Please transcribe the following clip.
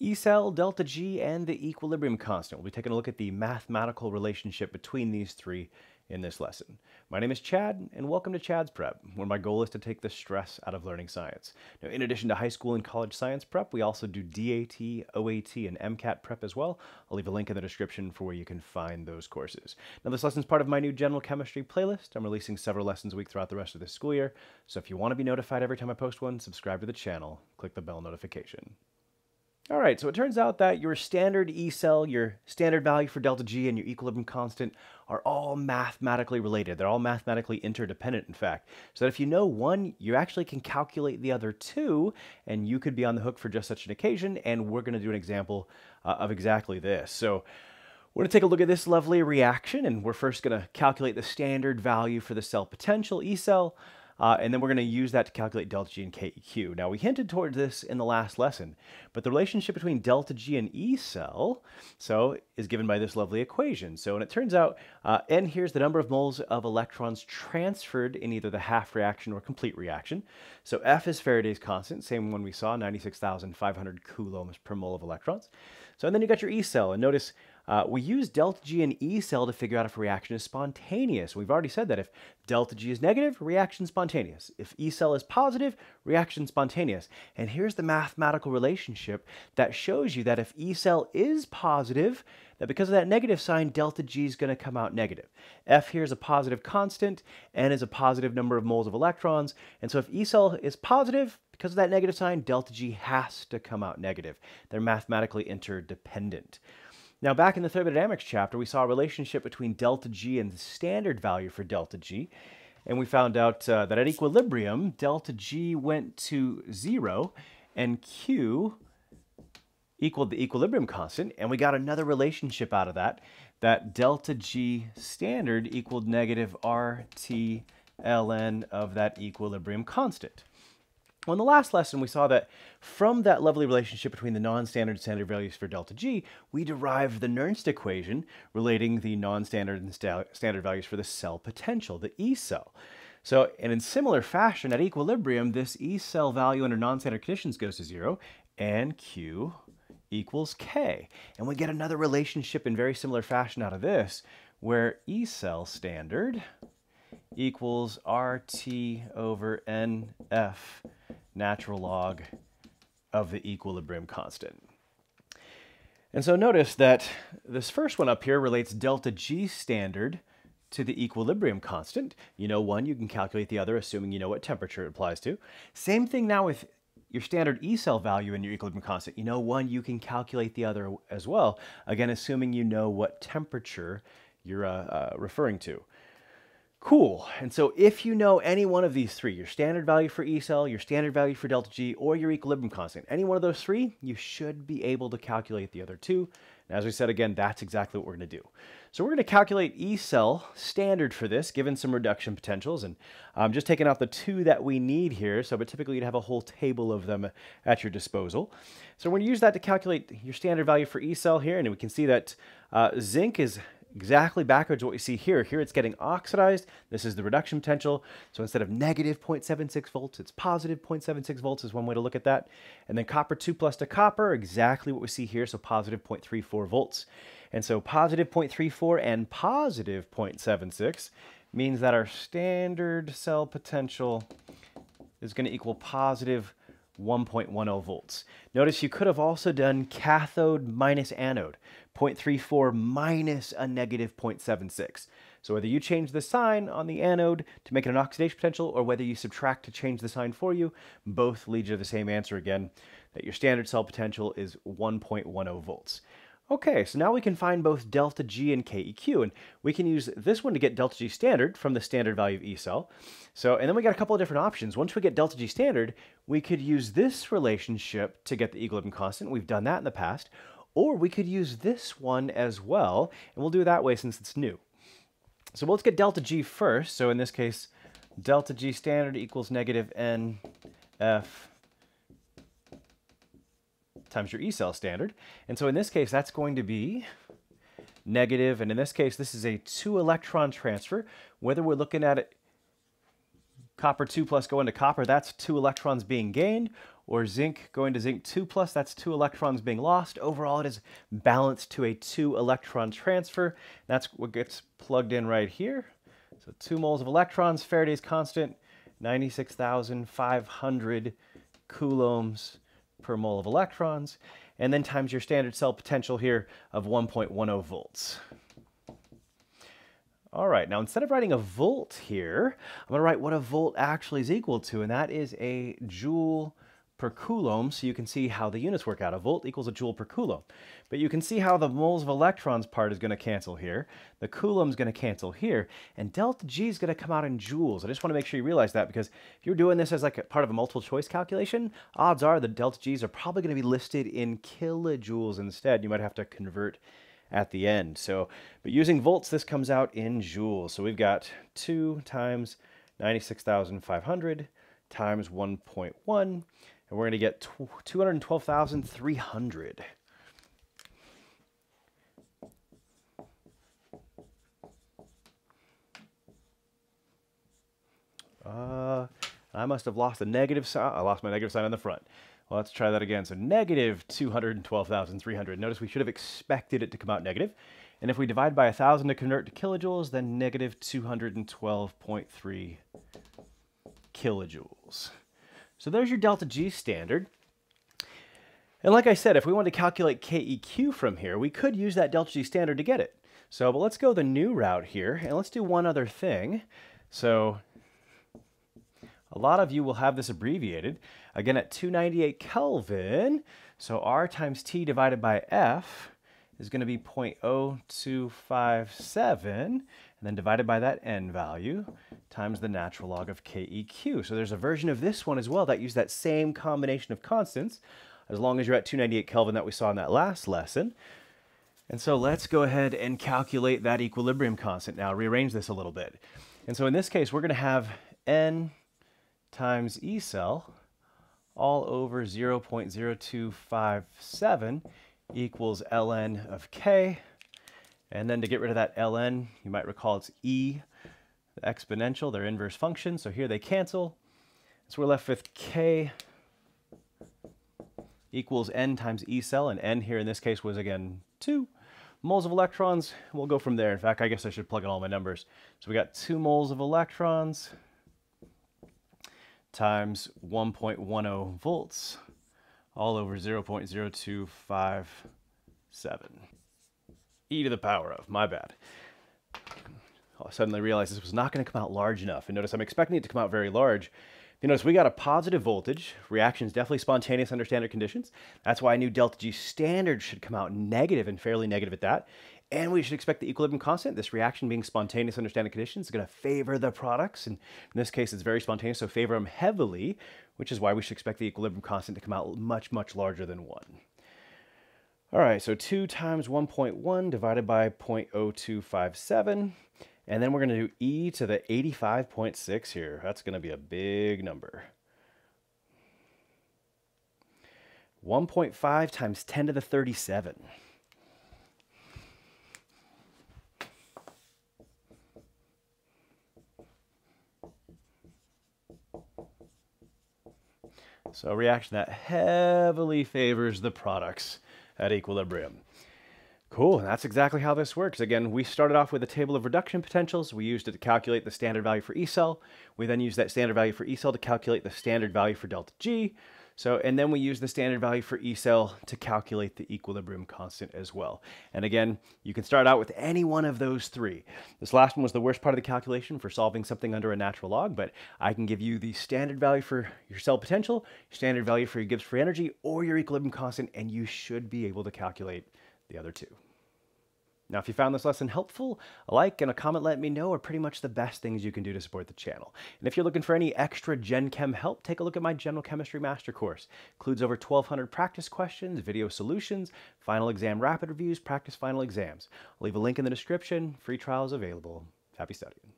Ecell, delta G, and the equilibrium constant. We'll be taking a look at the mathematical relationship between these three in this lesson. My name is Chad, and welcome to Chad's Prep, where my goal is to take the stress out of learning science. Now, in addition to high school and college science prep, we also do DAT, OAT, and MCAT prep as well. I'll leave a link in the description for where you can find those courses. Now, this lesson is part of my new general chemistry playlist. I'm releasing several lessons a week throughout the rest of this school year, so if you want to be notified every time I post one, subscribe to the channel, click the bell notification. All right, so it turns out that your standard Ecell, your standard value for delta G, and your equilibrium constant are all mathematically related. They're all mathematically interdependent, in fact. So that if you know one, you actually can calculate the other two, and you could be on the hook for just such an occasion, and we're going to do an example of exactly this. So we're going to take a look at this lovely reaction, and we're first going to calculate the standard value for the cell potential, Ecell. And then we're going to use that to calculate delta G and Keq. Now, we hinted towards this in the last lesson, but the relationship between delta G and Ecell, is given by this lovely equation. So, and it turns out, N here is the number of moles of electrons transferred in either the half reaction or complete reaction. So F is Faraday's constant, same one we saw, 96,500 coulombs per mole of electrons. So, and then you got your Ecell, and notice we use delta G and Ecell to figure out if reaction is spontaneous. We've already said that if delta G is negative, reaction spontaneous. If Ecell is positive, reaction spontaneous. And here's the mathematical relationship that shows you that if Ecell is positive, that because of that negative sign, delta G is going to come out negative. F here is a positive constant, N is a positive number of moles of electrons, and so if Ecell is positive, because of that negative sign, delta G has to come out negative. They're mathematically interdependent. Now, back in the thermodynamics chapter, we saw a relationship between delta G and the standard value for delta G, and we found out that at equilibrium, delta G went to zero, and Q equaled the equilibrium constant, and we got another relationship out of that, that delta G standard equaled negative RT ln of that equilibrium constant. Well, in the last lesson, we saw that from that lovely relationship between the non-standard and standard values for delta G, we derived the Nernst equation relating the non-standard and standard values for the cell potential, the Ecell. So, and in similar fashion, at equilibrium, this Ecell value under non-standard conditions goes to zero, and Q equals K. And we get another relationship in very similar fashion out of this, where Ecell standard equals RT over NF natural log of the equilibrium constant. And so notice that this first one up here relates delta G standard to the equilibrium constant. You know one, you can calculate the other, assuming you know what temperature it applies to. Same thing now with your standard Ecell value and your equilibrium constant. You know one, you can calculate the other as well, again, assuming you know what temperature you're referring to. Cool. And so if you know any one of these three, your standard value for Ecell, your standard value for delta G, or your equilibrium constant, any one of those three, you should be able to calculate the other two. And as we said, again, that's exactly what we're going to do. So we're going to calculate Ecell standard for this, given some reduction potentials. And I'm just taking out the two that we need here. So, but typically you'd have a whole table of them at your disposal. So we're going to use that to calculate your standard value for Ecell here. And we can see that zinc is exactly backwards what we see here. Here it's getting oxidized. This is the reduction potential. So instead of negative 0.76 volts, it's positive 0.76 volts is one way to look at that. And then copper 2 plus to copper, exactly what we see here. So positive 0.34 volts. And so positive 0.34 and positive 0.76 means that our standard cell potential is going to equal positive 1.10 volts. Notice you could have also done cathode minus anode, 0.34 minus a negative 0.76. So whether you change the sign on the anode to make it an oxidation potential, or whether you subtract to change the sign for you, both lead you to the same answer again, that your standard cell potential is 1.10 volts. Okay, so now we can find both delta G and Keq, and we can use this one to get delta G standard from the standard value of Ecell. So, and then we got a couple of different options. Once we get delta G standard, we could use this relationship to get the equilibrium constant. We've done that in the past. Or we could use this one as well, and we'll do it that way since it's new. So let's get delta G first. So in this case, delta G standard equals negative NF times your Ecell standard. And so in this case, that's going to be negative, and in this case, this is a 2 electron transfer. Whether we're looking at it copper 2 plus go into copper, that's 2 electrons being gained, or zinc going to zinc 2 plus, that's 2 electrons being lost. Overall, it is balanced to a 2 electron transfer. That's what gets plugged in right here. So 2 moles of electrons, Faraday's constant, 96,500 coulombs per mole of electrons, and then times your standard cell potential here of 1.10 volts. All right, now instead of writing a volt here, I'm gonna write what a volt actually is equal to, and that is a joule per coulomb, so you can see how the units work out. A volt equals a joule per coulomb. But you can see how the moles of electrons part is gonna cancel here, the coulomb's gonna cancel here, and delta G is gonna come out in joules. I just wanna make sure you realize that, because if you're doing this as like a part of a multiple choice calculation, odds are the delta G's are probably gonna be listed in kilojoules instead. You might have to convert at the end. So, but using volts, this comes out in joules. So we've got 2 times 96,500 times 1.1, and we're going to get 212,300. I must have lost the negative sign. I lost my negative sign on the front. Well, let's try that again. So negative 212,300. Notice we should have expected it to come out negative. And if we divide by 1,000 to convert to kilojoules, then negative 212.3 kilojoules. So there's your delta G standard. And like I said, if we wanted to calculate Keq from here, we could use that delta G standard to get it. So, but let's go the new route here, and let's do one other thing. So a lot of you will have this abbreviated. Again, at 298 Kelvin, so R times T divided by F is going to be 0.0257, and then divided by that N value times the natural log of Keq. So there's a version of this one as well that used that same combination of constants, as long as you're at 298 Kelvin that we saw in that last lesson. And so let's go ahead and calculate that equilibrium constant now, rearrange this a little bit. And so in this case, we're going to have N times Ecell all over 0.0257 equals ln of K. And then to get rid of that ln, you might recall it's e, the exponential, their inverse function. So here they cancel. So we're left with K equals N times Ecell, and N here in this case was again 2 moles of electrons. We'll go from there. In fact, I guess I should plug in all my numbers. So we got 2 moles of electrons times 1.10 volts, all over 0.0257. E to the power of, my bad. I suddenly realized this was not going to come out large enough. And notice I'm expecting it to come out very large. You notice we got a positive voltage. Reaction is definitely spontaneous under standard conditions. That's why I knew delta G standard should come out negative, and fairly negative at that. And we should expect the equilibrium constant, this reaction being spontaneous under standard conditions, is going to favor the products. And in this case, it's very spontaneous, so favor them heavily, which is why we should expect the equilibrium constant to come out much, much larger than 1. All right, so 2 times 1.1 divided by 0.0257. And then we're going to do e to the 85.6 here. That's going to be a big number. 1.5 times 10 to the 37. So a reaction that heavily favors the products at equilibrium. Cool, and that's exactly how this works. Again, we started off with a table of reduction potentials. We used it to calculate the standard value for Ecell. We then used that standard value for Ecell to calculate the standard value for delta G. So, and then we used the standard value for Ecell to calculate the equilibrium constant as well. And again, you can start out with any one of those three. This last one was the worst part of the calculation for solving something under a natural log, but I can give you the standard value for your cell potential, standard value for your Gibbs free energy, or your equilibrium constant, and you should be able to calculate the other two. Now, if you found this lesson helpful, a like and a comment let me know are pretty much the best things you can do to support the channel. And if you're looking for any extra Gen Chem help, take a look at my General Chemistry Master Course. It includes over 1,200 practice questions, video solutions, final exam rapid reviews, practice final exams. I'll leave a link in the description. Free trials available. Happy studying.